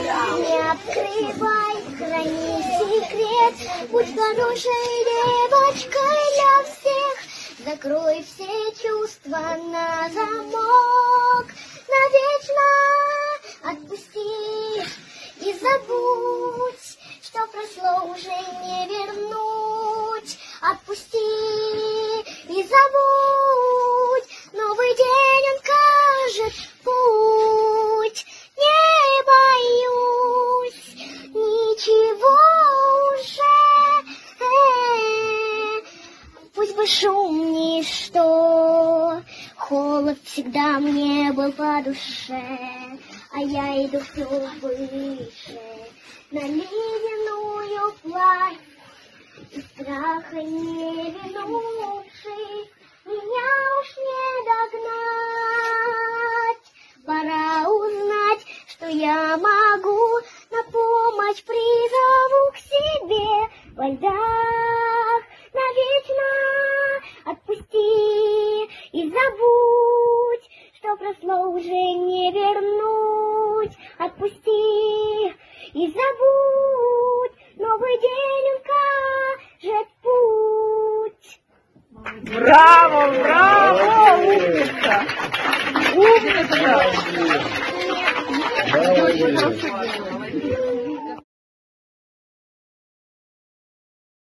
Не открывай, храни секрет, будь хорошей девочкой для всех. Закрой все чувства на замок, навечно отпусти и забудь, что прошло уже не вернуть. Отпусти и забудь, новый день он кажет путь. Не боюсь ничего уже, пусть бы шум ничто, холод всегда мне был по душе. А я иду все выше на ледяную плавь, и страха не винувший меня уж не догнать. Пора узнать, что я могу, на помощь призову к себе. Во льдах навечно отпусти и забудь, что прошло уже не вернуть. Отпусти и забудь, новый день укажет путь. Браво, браво, умница! Умница!